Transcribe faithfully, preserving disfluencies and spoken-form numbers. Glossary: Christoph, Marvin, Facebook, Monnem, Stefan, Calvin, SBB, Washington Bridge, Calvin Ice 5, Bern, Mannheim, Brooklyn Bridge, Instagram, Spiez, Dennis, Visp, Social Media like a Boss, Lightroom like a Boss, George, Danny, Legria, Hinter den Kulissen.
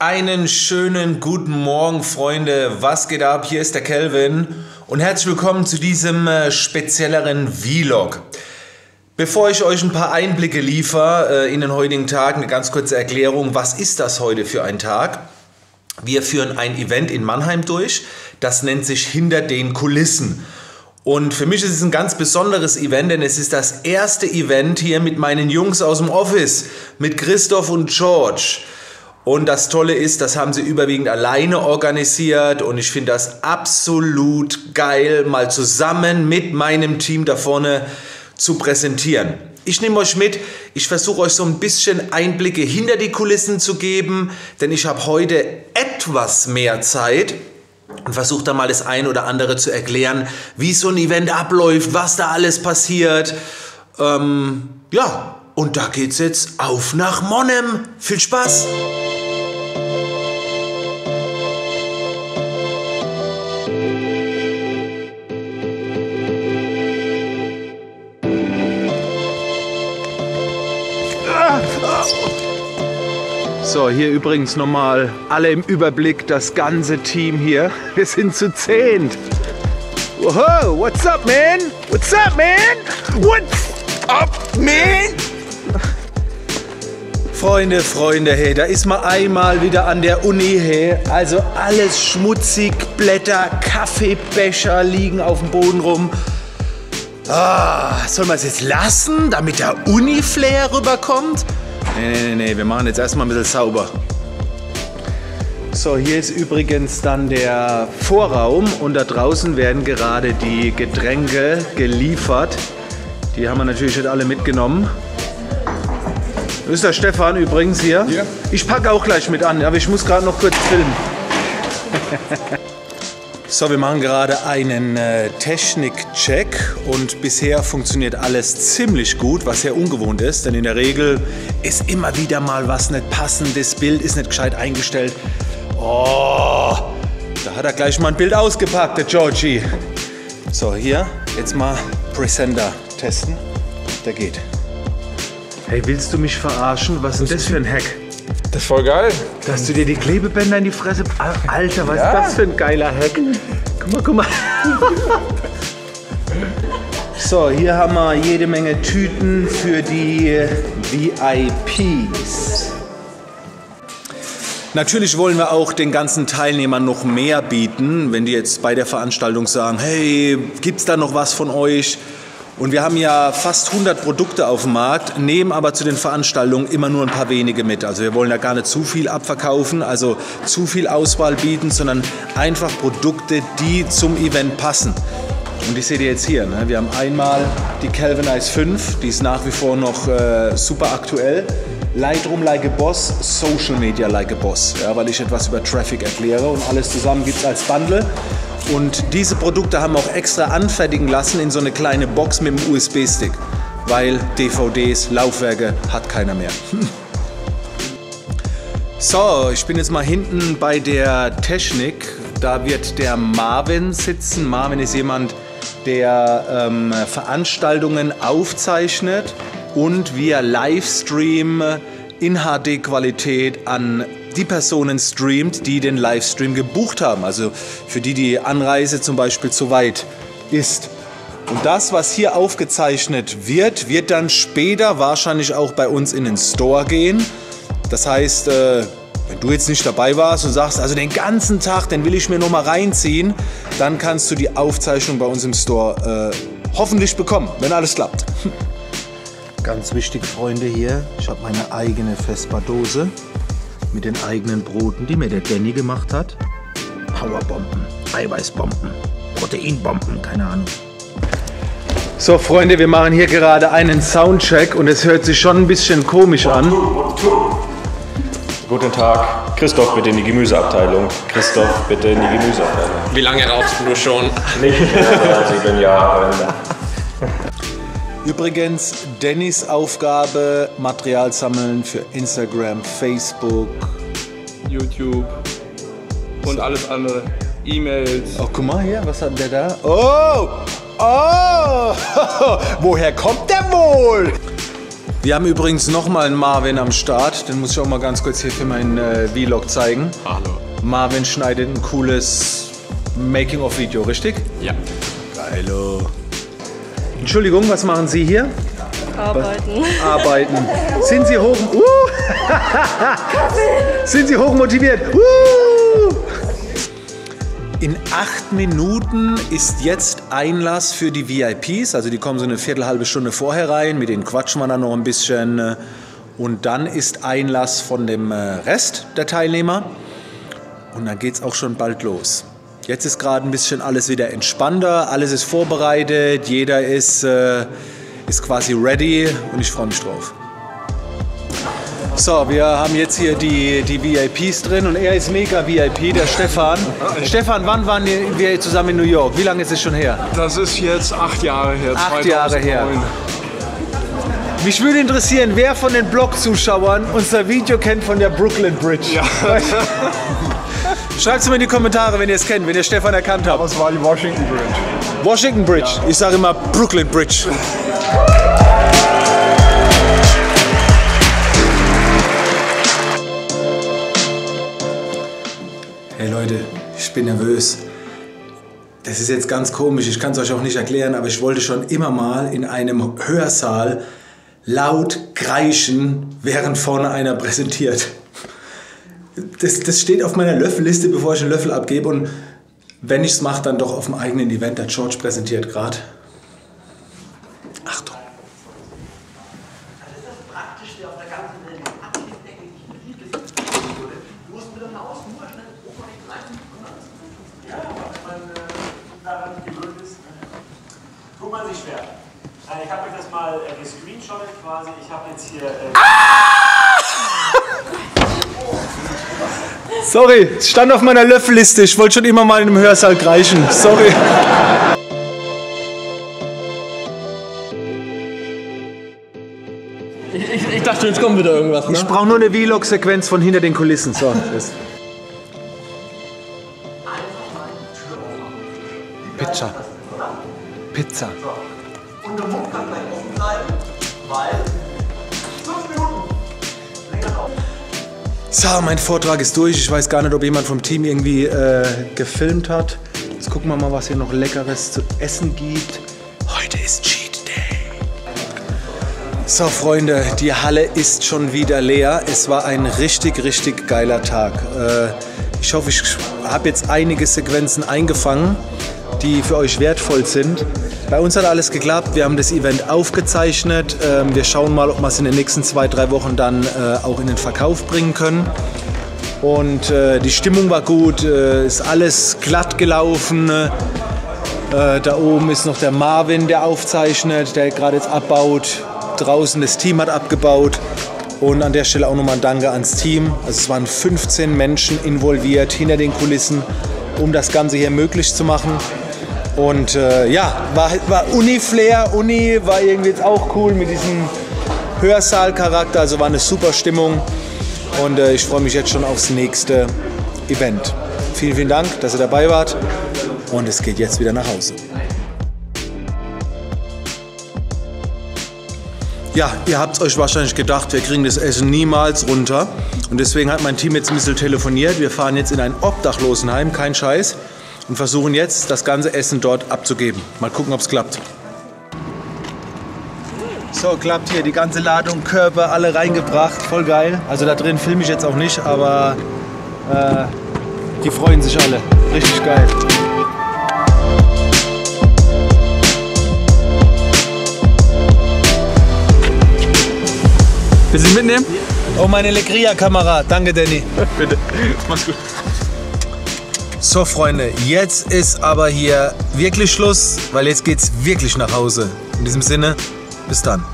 Einen schönen guten Morgen, Freunde. Was geht ab? Hier ist der Calvin und herzlich willkommen zu diesem äh, spezielleren Vlog. Bevor ich euch ein paar Einblicke liefere äh, in den heutigen Tag, eine ganz kurze Erklärung. Was ist das heute für ein Tag? Wir führen ein Event in Mannheim durch. Das nennt sich Hinter den Kulissen. Und für mich ist es ein ganz besonderes Event, denn es ist das erste Event hier mit meinen Jungs aus dem Office, mit Christoph und George. Und das Tolle ist, das haben sie überwiegend alleine organisiert und ich finde das absolut geil, mal zusammen mit meinem Team da vorne zu präsentieren. Ich nehme euch mit, ich versuche euch so ein bisschen Einblicke hinter die Kulissen zu geben, denn ich habe heute etwas mehr Zeit und versuche da mal das ein oder andere zu erklären, wie so ein Event abläuft, was da alles passiert. Ähm, ja, und da geht's jetzt auf nach Monnem. Viel Spaß! So, hier übrigens nochmal alle im Überblick, das ganze Team hier. Wir sind zu zehnt. Whoa, what's up, man? What's up, man? What's up, man? Freunde, Freunde, hey, da ist man einmal wieder an der Uni, hey. Also alles schmutzig, Blätter, Kaffeebecher liegen auf dem Boden rum. Ah, soll man es jetzt lassen, damit der Uni-Flair rüberkommt? Nee, nee, nee, nee, wir machen jetzt erstmal ein bisschen sauber. So, hier ist übrigens dann der Vorraum und da draußen werden gerade die Getränke geliefert. Die haben wir natürlich nicht alle mitgenommen. Das ist der Stefan übrigens hier. Ja. Ich packe auch gleich mit an, aber ich muss gerade noch kurz filmen. So, wir machen gerade einen äh, Technik-Check und bisher funktioniert alles ziemlich gut, was sehr ungewohnt ist, denn in der Regel ist immer wieder mal was nicht passend, das Bild ist nicht gescheit eingestellt. Oh, da hat er gleich mal ein Bild ausgepackt, der Georgie. So, hier jetzt mal Presenter testen, der geht. Hey, willst du mich verarschen? Was ist denn das für ein Hack? Das ist voll geil. Dass du dir die Klebebänder in die Fresse... Alter, was ja. ist das für ein geiler Hack? Guck mal, guck mal. So, hier haben wir jede Menge Tüten für die V I Ps. Natürlich wollen wir auch den ganzen Teilnehmern noch mehr bieten, wenn die jetzt bei der Veranstaltung sagen, hey, gibt's da noch was von euch? Und wir haben ja fast hundert Produkte auf dem Markt, nehmen aber zu den Veranstaltungen immer nur ein paar wenige mit. Also wir wollen da gar nicht zu viel abverkaufen, also zu viel Auswahl bieten, sondern einfach Produkte, die zum Event passen. Und die seht ihr jetzt hier, ne? Wir haben einmal die Calvin Ice fünf, die ist nach wie vor noch äh, super aktuell. Lightroom like a Boss, Social Media like a Boss, ja, weil ich etwas über Traffic erkläre und alles zusammen gibt es als Bundle. Und diese Produkte haben wir auch extra anfertigen lassen in so eine kleine Box mit einem U S B-Stick, weil D V Ds, Laufwerke hat keiner mehr. So, ich bin jetzt mal hinten bei der Technik. Da wird der Marvin sitzen. Marvin ist jemand, der ähm, Veranstaltungen aufzeichnet und via Livestream in H D-Qualität an die Personen streamt, die den Livestream gebucht haben, also für die die Anreise zum Beispiel zu weit ist. Und das, was hier aufgezeichnet wird, wird dann später wahrscheinlich auch bei uns in den Store gehen. Das heißt, wenn du jetzt nicht dabei warst und sagst, also den ganzen Tag, den will ich mir noch mal reinziehen, dann kannst du die Aufzeichnung bei uns im Store äh, hoffentlich bekommen, wenn alles klappt. Ganz wichtig, Freunde, hier, ich habe meine eigene Vespa-Dose mit den eigenen Broten, die mir der Danny gemacht hat. Powerbomben, Eiweißbomben, Proteinbomben, keine Ahnung. So, Freunde, wir machen hier gerade einen Soundcheck und es hört sich schon ein bisschen komisch an. Guten Tag. Christoph, bitte in die Gemüseabteilung. Christoph, bitte in die Gemüseabteilung. Wie lange rauchst du schon? Nicht mehr als sieben Jahre. Übrigens, Dennis Aufgabe, Material sammeln für Instagram, Facebook, YouTube und alles andere. E-Mails. Oh, guck mal hier, was hat der da? Oh! Oh! Woher kommt der wohl? Wir haben übrigens nochmal einen Marvin am Start. Den muss ich auch mal ganz kurz hier für meinen äh, Vlog zeigen. Hallo. Marvin schneidet ein cooles Making-of-Video, richtig? Ja. Geilo. Entschuldigung, was machen Sie hier? Arbeiten. Arbeiten. Sind Sie hoch... Uh! Sind Sie hochmotiviert? Uh! In acht Minuten ist jetzt Einlass für die V I Ps. Also die kommen so eine Viertelhalbe Stunde vorher rein. Mit denen quatschen wir dann noch ein bisschen. Und dann ist Einlass von dem Rest der Teilnehmer. Und dann geht es auch schon bald los. Jetzt ist gerade ein bisschen alles wieder entspannter. Alles ist vorbereitet. Jeder ist, äh, ist quasi ready. Und ich freue mich drauf. So, wir haben jetzt hier die, die V I Ps drin und er ist mega V I P, der Stefan. Stefan, wann waren wir zusammen in New York? Wie lange ist es schon her? Das ist jetzt acht Jahre her. Acht Jahre her. Mich würde interessieren, wer von den Blog-Zuschauern unser Video kennt von der Brooklyn Bridge. Ja. Schreibt es mir in die Kommentare, wenn ihr es kennt, wenn ihr Stefan erkannt habt. Aber es war die Washington Bridge. Washington Bridge. Ja. Ich sage immer Brooklyn Bridge. Hey Leute, ich bin nervös. Das ist jetzt ganz komisch, ich kann es euch auch nicht erklären, aber ich wollte schon immer mal in einem Hörsaal laut kreischen, während vorne einer präsentiert. Das, das steht auf meiner Löffelliste, bevor ich einen Löffel abgebe, und wenn ich es mache, dann doch auf dem eigenen Event. Der George präsentiert gerade. Achtung. Ich habe euch das mal äh, gescreenshottet quasi. Ich habe jetzt hier... Äh ah! Sorry, es stand auf meiner Löffelliste. Ich wollte schon immer mal in einem Hörsaal kreischen. Sorry. Ich, ich, ich dachte, jetzt kommt wieder irgendwas. Ne? Ich brauche nur eine Vlog-Sequenz von hinter den Kulissen. So, das. Pizza. Pizza. Und der Mund kann gleich offen bleiben, weil fünf Minuten länger auf. So, mein Vortrag ist durch. Ich weiß gar nicht, ob jemand vom Team irgendwie äh, gefilmt hat. Jetzt gucken wir mal, was hier noch Leckeres zu essen gibt. Heute ist Cheat Day. So, Freunde, die Halle ist schon wieder leer. Es war ein richtig, richtig geiler Tag. Äh, ich hoffe, ich habe jetzt einige Sequenzen eingefangen, die für euch wertvoll sind. Bei uns hat alles geklappt, wir haben das Event aufgezeichnet. Wir schauen mal, ob wir es in den nächsten zwei, drei Wochen dann auch in den Verkauf bringen können. Und die Stimmung war gut, ist alles glatt gelaufen. Da oben ist noch der Marvin, der aufzeichnet, der gerade jetzt abbaut. Draußen das Team hat abgebaut. Und an der Stelle auch nochmal ein Danke ans Team. Also es waren fünfzehn Menschen involviert hinter den Kulissen, um das Ganze hier möglich zu machen. Und äh, ja, war, war Uni-Flair, Uni war irgendwie jetzt auch cool mit diesem Hörsaal-Charakter, also war eine super Stimmung. Und äh, ich freue mich jetzt schon aufs nächste Event. Vielen, vielen Dank, dass ihr dabei wart, und es geht jetzt wieder nach Hause. Ja, ihr habt es euch wahrscheinlich gedacht, wir kriegen das Essen niemals runter. Und deswegen hat mein Team jetzt ein bisschen telefoniert. Wir fahren jetzt in ein Obdachlosenheim, kein Scheiß. Und versuchen jetzt, das ganze Essen dort abzugeben. Mal gucken, ob es klappt. So, klappt hier. Die ganze Ladung, Körper, alle reingebracht. Voll geil. Also da drin filme ich jetzt auch nicht, aber äh, die freuen sich alle. Richtig geil. Willst du mitnehmen? Oh, meine Legria-Kamera. Danke, Danny. Bitte. Mach's gut. So, Freunde, jetzt ist aber hier wirklich Schluss, weil jetzt geht's wirklich nach Hause. In diesem Sinne, bis dann.